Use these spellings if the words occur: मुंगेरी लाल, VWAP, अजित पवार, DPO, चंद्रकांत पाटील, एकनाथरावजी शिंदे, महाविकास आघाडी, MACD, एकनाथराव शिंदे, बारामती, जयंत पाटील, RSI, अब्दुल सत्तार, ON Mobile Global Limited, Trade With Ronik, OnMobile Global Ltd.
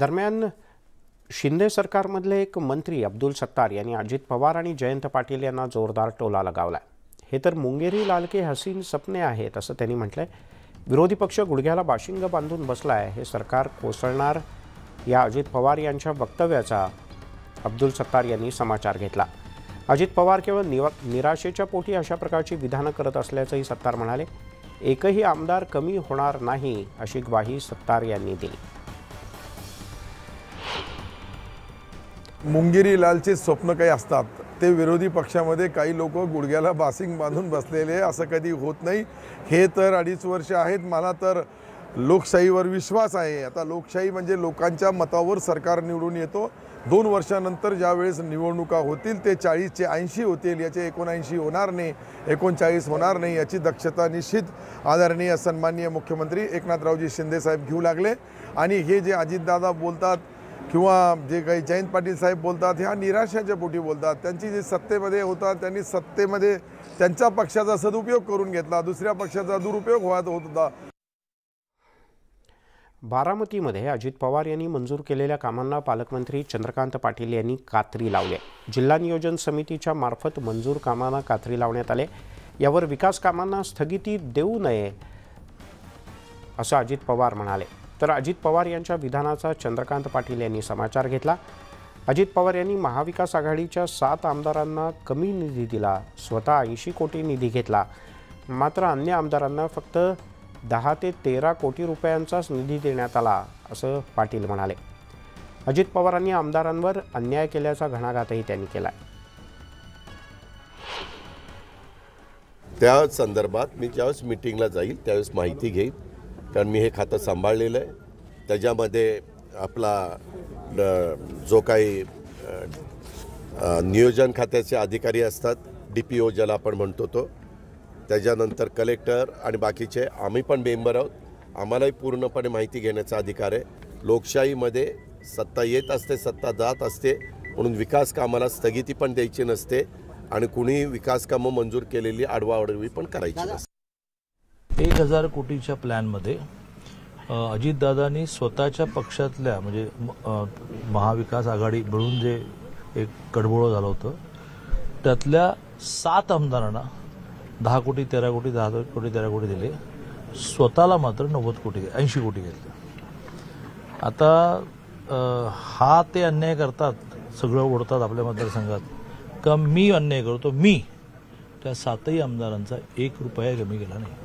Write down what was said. दरम्यान शिंदे सरकारमधले एक मंत्री अब्दुल सत्तार यांनी अजित पवार आणि जयंत पाटील यांना जोरदार टोला लगावला। हे तर मुंगेरी लाल के हसीन सपने आहेत असं त्यांनी म्हटलंय। विरोधी पक्ष गुडघ्याला बाशिंग बांधून बसला आहे, हे सरकार कोसळणार या अजित पवार यांच्या वक्तव्याचा अब्दुल सत्तार यांनी समाचार घेतला। अजित पवार केवळ निराशेच्या पोटी अशा प्रकारची विधानं करत असल्याचंही सत्तार म्हणाले। एकही आमदार कमी होणार नाही अशी ग्वाही सत्तार यांनी दिली। मुंगेरी लालचे स्वप्न काही असतात ते विरोधी पक्षामध्ये काही लोक गुडघ्याला बाशिंग बांधून बसलेले असं कधी होत नाही। हे तर अडीच वर्ष आहेत, मला तर लोकशाहीवर विश्वास आहे। आता लोकशाही म्हणजे लोकांच्या मतावर सरकार निवडून येतो। 2 वर्षांनंतर ज्यावेळेस निवडणुका होतील ते 40 चे 80 होतील, याचे 79 होणार नाही, 39 होणार नाही याची दक्षता निश्चित आदरणीय सन्माननीय मुख्यमंत्री एकनाथरावजी शिंदे साहेब घेऊ लागले। आणि हे जे अजितदादा बोलतात किंवा जे काही जयंत पाटील साहेब बोलतात ह्या निराशाच्या पोटी बोलतात। त्यांची जे सत्तेमध्ये होता त्यांनी सत्तेमध्ये त्यांच्या पक्षाचा सदुपयोग करून घेतला, दुसऱ्या पक्षाचा दुरुपयोग होत होता। बारामतीमध्ये अजित पवार यांनी मंजूर केलेल्या कामांना पालकमंत्री चंद्रकांत पाटील यांनी कात्री लावली। जिल्हा नियोजन समितीच्या मार्फत मंजूर कामांना कात्री लावण्यात आले। यावर विकास कामांना स्थगिती देऊ नये असं अजित पवार म्हणाले। तर अजित पवार यांच्या विधानाचा चंद्रकांत पाटील यांनी समाचार घेतला। अजित पवार यांनी महाविकास आघाडीच्या 7 आमदारांना कमी निधी दिला, स्वतः 80 कोटी निधी घेतला, मात्र अन्य आमदारांना फक्त 10 ते 13 कोटी रुपयांचाच निधी देण्यात आला असं पाटील म्हणाले। अजित पवारांनी आमदारांवर अन्याय केल्याचा घणाघातही त्यांनी केला। त्या संदर्भात मी ज्यावेळेस मीटिंगला जाईल त्यावेळेस माहिती घेईन, कारण मी हे खातं सांभाळलेलं आहे। त्याच्यामध्ये आपला जो काही नियोजन खात्याचे अधिकारी असतात, DPO ज्याला आपण म्हणतो तो, त्याच्यानंतर कलेक्टर आणि बाकीचे आम्ही पण मेंबर आहोत, आम्हालाही पूर्णपणे माहिती घेण्याचा अधिकार आहे। लोकशाहीमध्ये सत्ता येत असते, सत्ता जात असते, म्हणून विकास कामाला स्थगिती पण द्यायची नसते आणि कुणी विकास कामं मंजूर केलेली आडवाआडवी पण करायची नसते। 1000 कोटीच्या प्लॅनमध्ये अजितदादांनी स्वतःच्या पक्षातल्या म्हणजे महाविकास आघाडी मिळून जे एक कडबोळं झालं होतं त्यातल्या 7 आमदारांना 10 कोटी 13 कोटी 10 कोटी 13 कोटी दिले, स्वतःला मात्र 90 कोटी 80 कोटी घेतले। आता हा ते अन्याय करतात, सगळं ओढतात आपल्या मतदारसंघात का मी अन्याय करतो, मी त्या 7ही आमदारांचा 1 रुपया कमी केला नाही।